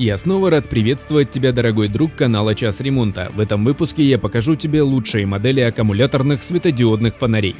Я снова рад приветствовать тебя, дорогой друг канала Час ремонта. В этом выпуске я покажу тебе лучшие модели аккумуляторных светодиодных фонарей.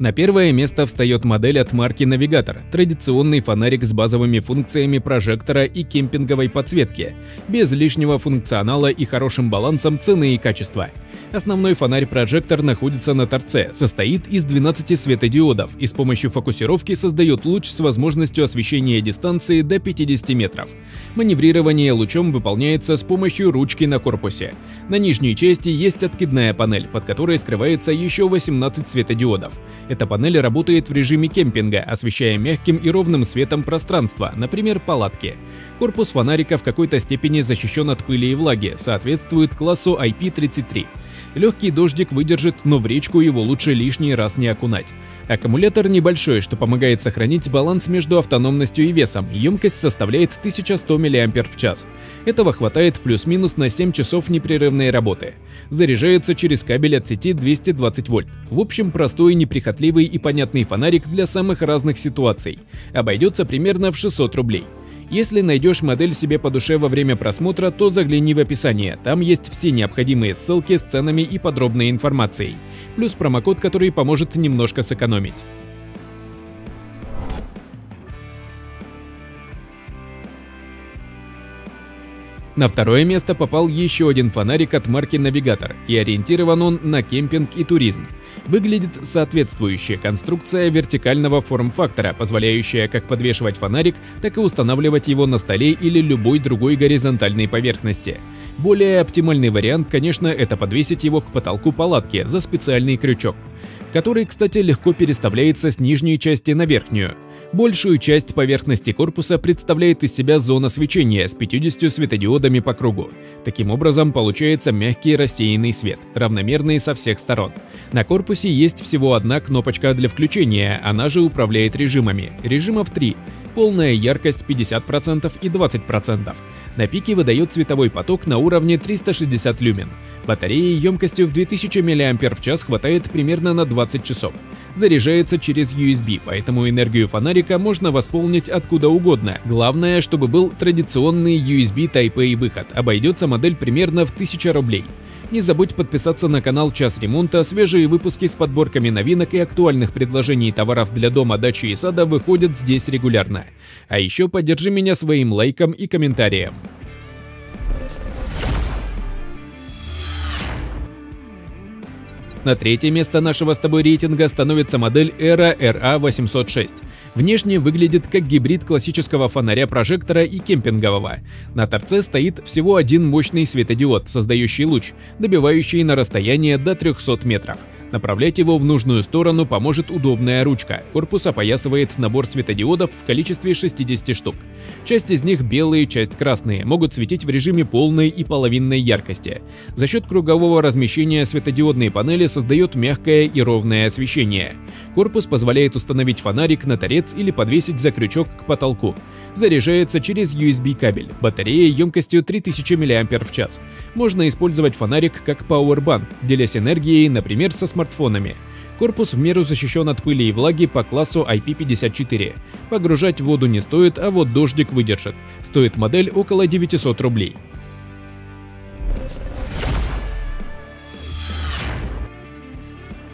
На первое место встает модель от марки Навигатор, традиционный фонарик с базовыми функциями прожектора и кемпинговой подсветки, без лишнего функционала и хорошим балансом цены и качества. Основной фонарь-прожектор находится на торце, состоит из 12 светодиодов и с помощью фокусировки создает луч с возможностью освещения дистанции до 50 метров. Маневрирование лучом выполняется с помощью ручки на корпусе. На нижней части есть откидная панель, под которой скрывается еще 18 светодиодов. Эта панель работает в режиме кемпинга, освещая мягким и ровным светом пространство, например, палатки. Корпус фонарика в какой-то степени защищен от пыли и влаги, соответствует классу IP33. Легкий дождик выдержит, но в речку его лучше лишний раз не окунать. Аккумулятор небольшой, что помогает сохранить баланс между автономностью и весом. Емкость составляет 1100 мАч. Этого хватает плюс-минус на 7 часов непрерывной работы. Заряжается через кабель от сети 220 вольт. В общем, простой, неприхотливый и понятный фонарик для самых разных ситуаций. Обойдется примерно в 600 рублей. Если найдешь модель себе по душе во время просмотра, то загляни в описание, там есть все необходимые ссылки с ценами и подробной информацией, плюс промокод, который поможет немножко сэкономить. На второе место попал еще один фонарик от марки Навигатор, и ориентирован он на кемпинг и туризм. Выглядит соответствующая конструкция вертикального форм-фактора, позволяющая как подвешивать фонарик, так и устанавливать его на столе или любой другой горизонтальной поверхности. Более оптимальный вариант, конечно, это подвесить его к потолку палатки за специальный крючок, который, кстати, легко переставляется с нижней части на верхнюю. Большую часть поверхности корпуса представляет из себя зона свечения с 50 светодиодами по кругу. Таким образом, получается мягкий рассеянный свет, равномерный со всех сторон. На корпусе есть всего одна кнопочка для включения, она же управляет режимами. Режимов 3. Полная яркость 50% и 20%. На пике выдает световой поток на уровне 360 люмен. Батареи емкостью в 2000 мАч хватает примерно на 20 часов. Заряжается через USB, поэтому энергию фонарика можно восполнить откуда угодно. Главное, чтобы был традиционный USB Type-A выход. Обойдется модель примерно в 1000 рублей. Не забудь подписаться на канал Час ремонта, свежие выпуски с подборками новинок и актуальных предложений товаров для дома, дачи и сада выходят здесь регулярно. А еще поддержи меня своим лайком и комментарием. На третье место нашего с тобой рейтинга становится модель ЭРА RA-806. Внешне выглядит как гибрид классического фонаря-прожектора и кемпингового. На торце стоит всего один мощный светодиод, создающий луч, добивающий на расстояние до 300 метров. Направлять его в нужную сторону поможет удобная ручка. Корпус опоясывает набор светодиодов в количестве 60 штук. Часть из них белые, часть красные, могут светить в режиме полной и половинной яркости. За счет кругового размещения светодиодные панели создает мягкое и ровное освещение. Корпус позволяет установить фонарик на торец или подвесить за крючок к потолку. Заряжается через USB кабель, батарея емкостью 3000 мАч. Можно использовать фонарик как пауэрбанк, делясь энергией, например, со смартфонами. Корпус в меру защищен от пыли и влаги по классу IP54. Погружать воду не стоит, а вот дождик выдержит. Стоит модель около 900 рублей.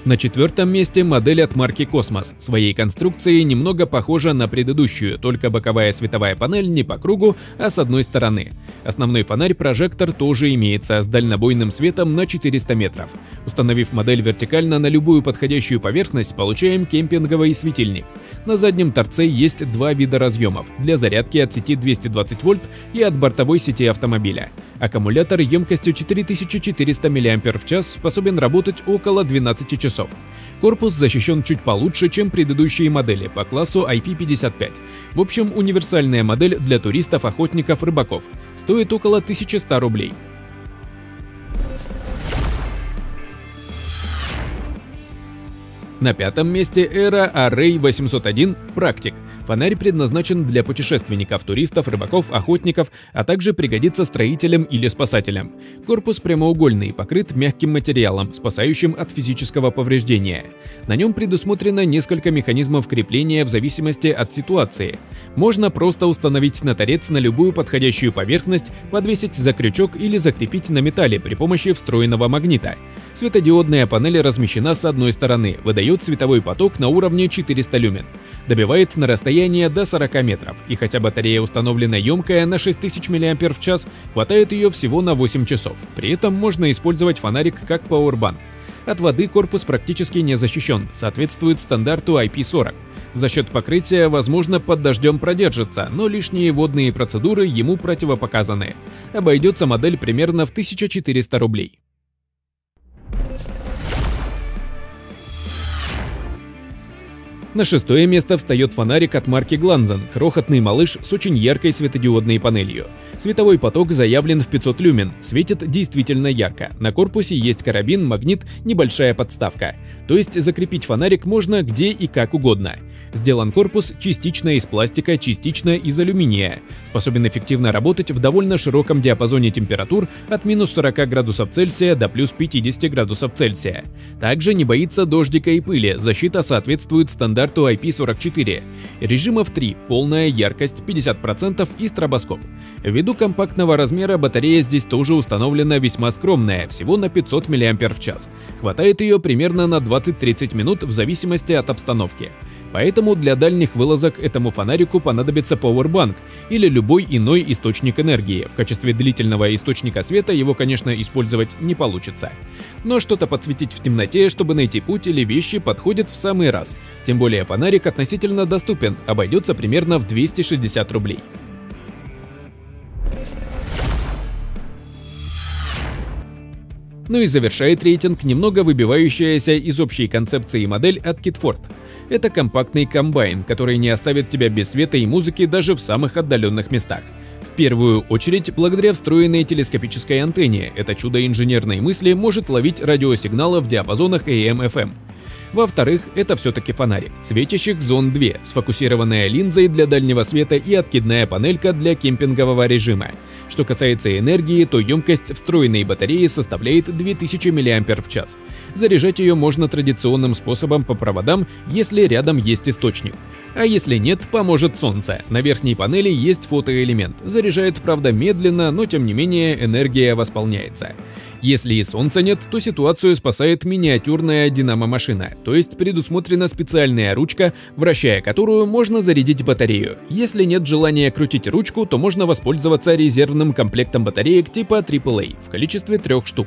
На четвертом месте модель от марки Космос. Своей конструкцией немного похожа на предыдущую, только боковая световая панель не по кругу, а с одной стороны. Основной фонарь-прожектор тоже имеется с дальнобойным светом на 400 метров. Установив модель вертикально на любую подходящую поверхность, получаем кемпинговый светильник. На заднем торце есть два вида разъемов – для зарядки от сети 220 вольт и от бортовой сети автомобиля. Аккумулятор емкостью 4400 мАч способен работать около 12 часов. Корпус защищен чуть получше, чем предыдущие модели по классу IP55. В общем, универсальная модель для туристов, охотников, рыбаков. Стоит около 1100 рублей. На пятом месте ЭРА RA-801 «Практик». Фонарь предназначен для путешественников, туристов, рыбаков, охотников, а также пригодится строителям или спасателям. Корпус прямоугольный, покрыт мягким материалом, спасающим от физического повреждения. На нем предусмотрено несколько механизмов крепления в зависимости от ситуации. Можно просто установить на торец на любую подходящую поверхность, подвесить за крючок или закрепить на металле при помощи встроенного магнита. Светодиодная панель размещена с одной стороны, выдает световой поток на уровне 400 люмен. Добивает на расстояние до 40 метров, и хотя батарея установлена емкая на 6000 мАч, хватает ее всего на 8 часов. При этом можно использовать фонарик как пауэрбанк. От воды корпус практически не защищен, соответствует стандарту IP40. За счет покрытия, возможно, под дождем продержится, но лишние водные процедуры ему противопоказаны. Обойдется модель примерно в 1400 рублей. На шестое место встает фонарик от марки GLANZEN, крохотный малыш с очень яркой светодиодной панелью. Световой поток заявлен в 500 люмен, светит действительно ярко. На корпусе есть карабин, магнит, небольшая подставка. То есть закрепить фонарик можно где и как угодно. Сделан корпус частично из пластика, частично из алюминия. Способен эффективно работать в довольно широком диапазоне температур от минус 40 градусов Цельсия до плюс 50 градусов Цельсия. Также не боится дождика и пыли, защита соответствует стандарту IP44. Режимов 3, полная яркость 50% и стробоскоп. Ввиду компактного размера батарея здесь тоже установлена весьма скромная, всего на 500 мАч. Хватает ее примерно на 20-30 минут в зависимости от обстановки. Поэтому для дальних вылазок этому фонарику понадобится пауэрбанк или любой иной источник энергии. В качестве длительного источника света его, конечно, использовать не получится. Но что-то подсветить в темноте, чтобы найти путь или вещи, подходит в самый раз. Тем более фонарик относительно доступен, обойдется примерно в 260 рублей. Ну и завершает рейтинг немного выбивающаяся из общей концепции модель от Kitfort. Это компактный комбайн, который не оставит тебя без света и музыки даже в самых отдаленных местах. В первую очередь, благодаря встроенной телескопической антенне, это чудо инженерной мысли может ловить радиосигналы в диапазонах AM-FM. Во-вторых, это все-таки фонарик, светящих зон 2, сфокусированная линзой для дальнего света и откидная панелька для кемпингового режима. Что касается энергии, то емкость встроенной батареи составляет 2000 мАч. Заряжать ее можно традиционным способом по проводам, если рядом есть источник. А если нет, поможет солнце. На верхней панели есть фотоэлемент. Заряжает, правда, медленно, но тем не менее энергия восполняется. Если и солнца нет, то ситуацию спасает миниатюрная динамо-машина, то есть предусмотрена специальная ручка, вращая которую можно зарядить батарею. Если нет желания крутить ручку, то можно воспользоваться резервным комплектом батареек типа AAA в количестве 3 штук.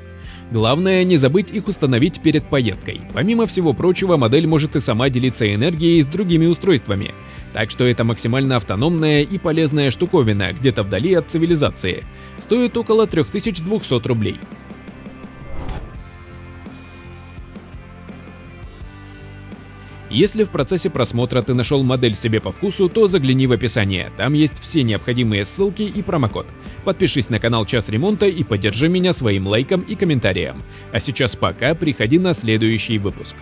Главное, не забыть их установить перед поездкой. Помимо всего прочего, модель может и сама делиться энергией с другими устройствами. Так что это максимально автономная и полезная штуковина где-то вдали от цивилизации. Стоит около 3200 рублей. Если в процессе просмотра ты нашел модель себе по вкусу, то загляни в описание, там есть все необходимые ссылки и промокод. Подпишись на канал «Час ремонта» и поддержи меня своим лайком и комментарием. А сейчас пока, приходи на следующий выпуск.